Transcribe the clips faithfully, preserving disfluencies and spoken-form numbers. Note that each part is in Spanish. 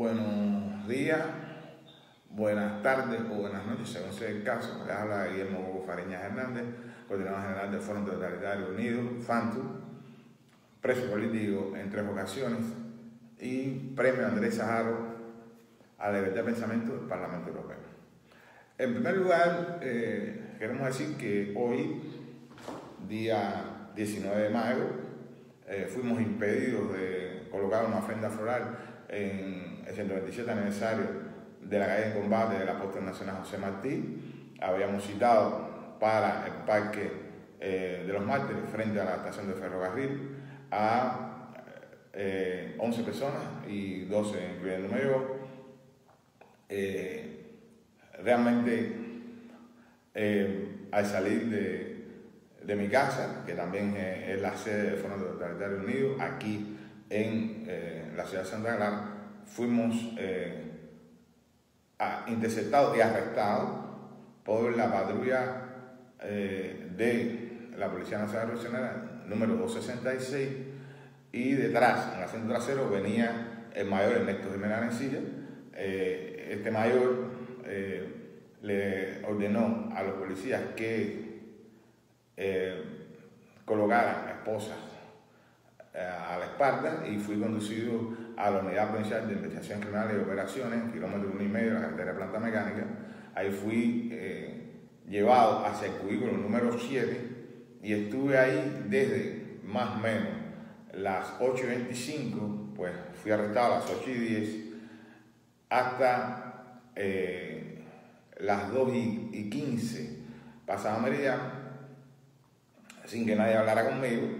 Buenos días, buenas tardes o buenas noches, según sea el caso. Les habla Guillermo Fariñas Hernández, coordinador general del Foro Totalitario Unido, FANTU, preso político en tres ocasiones y premio Andrés Zajaro a la libertad de pensamiento del Parlamento Europeo. En primer lugar, eh, queremos decir que hoy, día diecinueve de mayo, eh, fuimos impedidos de colocar una ofrenda floral en el ciento veintisiete aniversario de la caída en combate del apóstol nacional José Martí. Habíamos citado para el parque eh, de los Mártires, frente a la estación de ferrocarril, a eh, once personas y doce incluyéndome yo. Eh, realmente eh, al salir de, de mi casa, que también eh, es la sede del Foro Totalitario Unido, aquí en eh, la ciudad de Santa Clara, fuimos eh, a, interceptados y arrestados por la patrulla eh, de la Policía Nacional Revolucionaria número doscientos sesenta y seis, y detrás, en el asiento trasero, venía el mayor Ernesto de Miranesilla. Eh, este mayor eh, le ordenó a los policías que eh, colocaran esposas a la espalda, y fui conducido a la Unidad Provincial de Investigación Criminal y Operaciones, kilómetro uno y medio de la carretera de Planta Mecánica. Ahí fui eh, llevado hacia el cubículo número siete y estuve ahí desde más o menos las ocho y veinticinco, pues fui arrestado a las ocho y diez, hasta eh, las dos y quince pasado meridiano, sin que nadie hablara conmigo.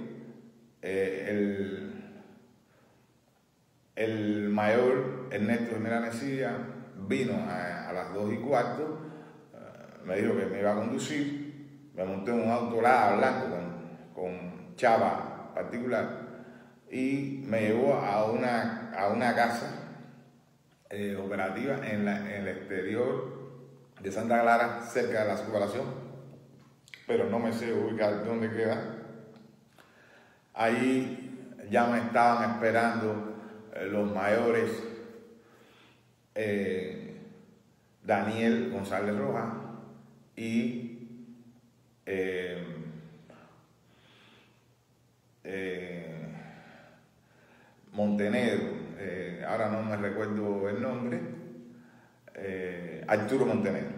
Eh, el, el mayor Ernesto de Miranesilla vino a, a las dos y cuarto, eh, me dijo que me iba a conducir. Me monté en un auto Lada blanco con, con chapa particular y me llevó a una, a una casa eh, operativa en, la, en el exterior de Santa Clara, cerca de la subpoblación, pero no me sé ubicar dónde queda. Ahí ya me estaban esperando eh, los mayores eh, Daniel González Rojas y eh, eh, Montenegro, eh, ahora no me recuerdo el nombre, eh, Arturo Montenegro,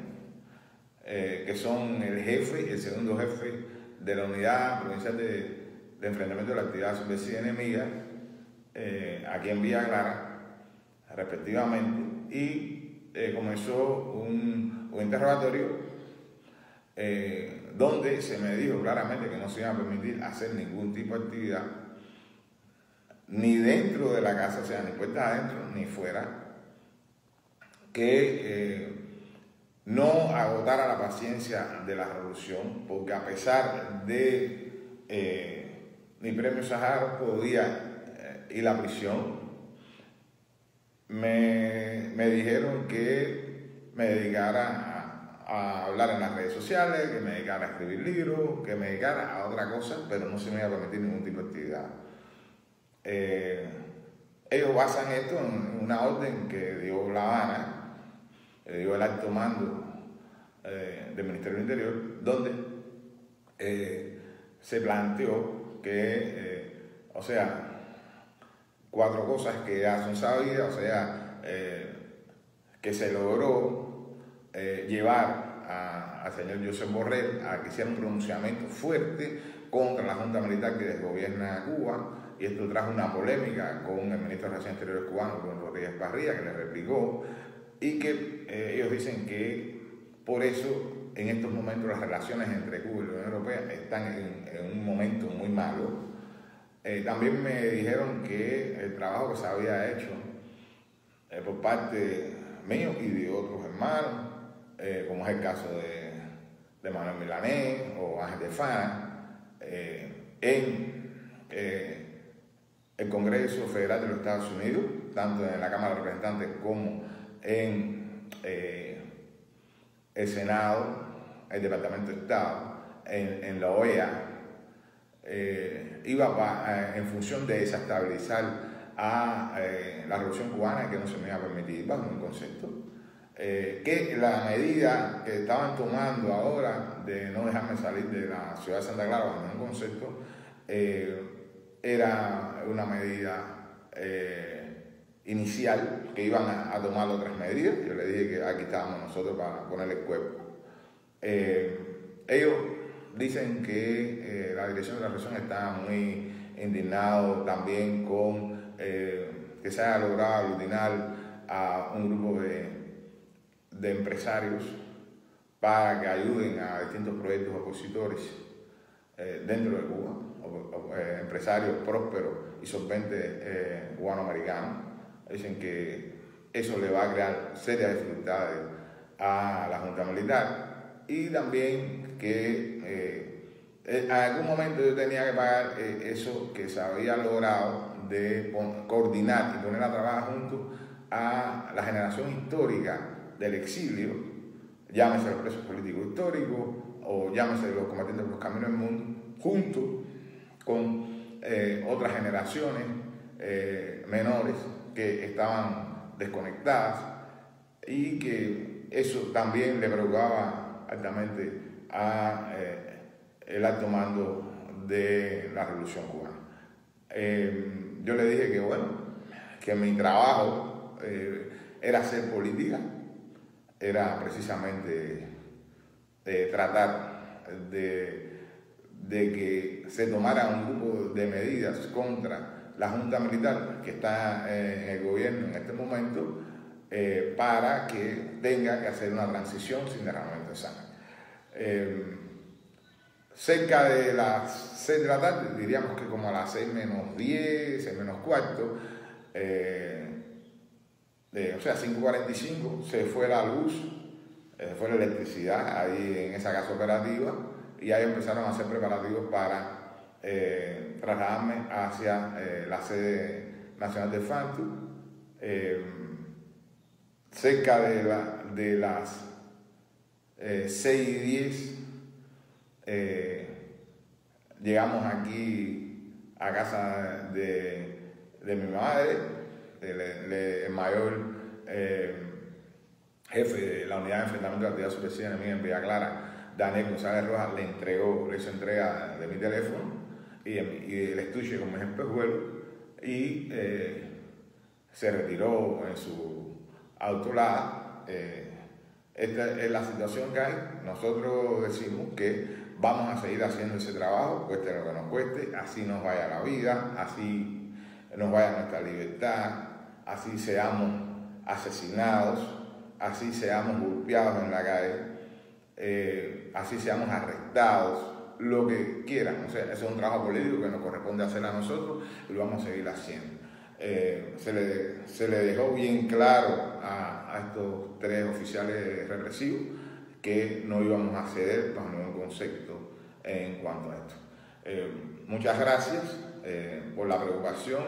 eh, que son el jefe, el segundo jefe de la Unidad Provincial de de enfrentamiento de la actividad subversiva enemiga eh, aquí en Villa Clara, respectivamente, y eh, comenzó un, un interrogatorio eh, donde se me dijo claramente que no se iba a permitir hacer ningún tipo de actividad, ni dentro de la casa, o sea, ni puertas adentro ni fuera, que eh, no agotara la paciencia de la revolución, porque a pesar de eh, mi premio Sájarov podía eh, ir a la prisión. Me, me dijeron que me dedicara a, a hablar en las redes sociales, que me dedicara a escribir libros, que me dedicara a otra cosa, pero no se me iba a permitir ningún tipo de actividad. Eh, ellos basan esto en una orden que dio La Habana, que dio el alto mando eh, del Ministerio del Interior, donde eh, se planteó que, eh, o sea, cuatro cosas que ya son sabidas, o sea, eh, que se logró eh, llevar a, al señor Josep Borrell a que hiciera un pronunciamiento fuerte contra la junta militar que desgobierna Cuba, y esto trajo una polémica con el ministro de Relaciones Exteriores cubano, con Rodríguez Parrilla, que le replicó, y que eh, ellos dicen que por eso en estos momentos las relaciones entre Cuba y la Unión Europea están en, en un momento muy malo. Eh, también me dijeron que el trabajo que se había hecho eh, por parte mío y de otros hermanos, eh, como es el caso de, de Manuel Milanés o Ángel Defana, eh, en eh, el Congreso Federal de los Estados Unidos, tanto en la Cámara de Representantes como en eh, el Senado, el Departamento de Estado, en, en la O E A, eh, iba pa, eh, en función de desestabilizar a eh, la Revolución Cubana, que no se me iba a permitir bajo mi concepto, eh, que la medida que estaban tomando ahora de no dejarme salir de la ciudad de Santa Clara bajo mi concepto eh, era una medida eh, inicial, que iban a, a tomar otras medidas. Yo le dije que aquí estábamos nosotros para ponerle el cuerpo. Eh, ellos dicen que eh, la dirección de la región está muy indignado también con eh, que se haya logrado aglutinar a un grupo de, de empresarios para que ayuden a distintos proyectos opositores eh, dentro de Cuba, o, o, eh, empresarios prósperos y solventes eh, cubano-americanos. Dicen que eso le va a crear serias dificultades a la Junta Militar, y también que eh, en algún momento yo tenía que pagar eh, eso que se había logrado de coordinar y poner a trabajar junto a la generación histórica del exilio, llámese los presos políticos históricos o llámese los combatientes por los caminos del mundo, junto con eh, otras generaciones eh, menores que estaban desconectadas, y que eso también le preocupaba altamente a eh, el alto mando de la Revolución Cubana. Eh, yo le dije que bueno, que mi trabajo eh, era hacer política, era precisamente eh, tratar de, de que se tomara un grupo de medidas contra la Junta Militar que está en el gobierno en este momento, eh, para que tenga que hacer una transición sin derramamiento de sangre. Eh, Cerca de las seis de la tarde, diríamos que como a las seis menos diez, seis menos cuarto, eh, eh, o sea, cinco cuarenta y cinco, se fue la luz, eh, se fue la electricidad ahí en esa casa operativa, y ahí empezaron a hacer preparativos para eh, trasladarme hacia eh, la sede nacional del FANTU. Eh, cerca de, la, de las eh, seis y diez, Eh, llegamos aquí a casa de, de mi madre, de, de, de, el mayor eh, jefe de la unidad de enfrentamiento de actividad subversiva enemiga en Villa Clara, Daniel González Rojas, le entregó, le hizo entrega de mi teléfono y, y el estuche con mis espejuelos, y eh, se retiró en su autolada. Eh, Esta es la situación que hay. Nosotros decimos que vamos a seguir haciendo ese trabajo, cueste lo que nos cueste, así nos vaya la vida, así nos vaya nuestra libertad, así seamos asesinados, así seamos golpeados en la calle, eh, así seamos arrestados, lo que quieran. O sea, ese es un trabajo político que nos corresponde hacer a nosotros y lo vamos a seguir haciendo. Eh, se, le, se le dejó bien claro a, a estos tres oficiales represivos que no íbamos a ceder bajo ningún concepto en cuanto a esto. Eh, muchas gracias eh, por la preocupación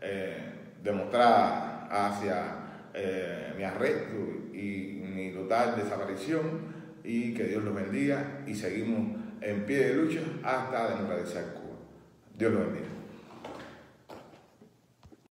eh, demostrada hacia eh, mi arresto y mi total desaparición, y que Dios los bendiga, y seguimos en pie de lucha hasta democratizar Cuba. Dios los bendiga.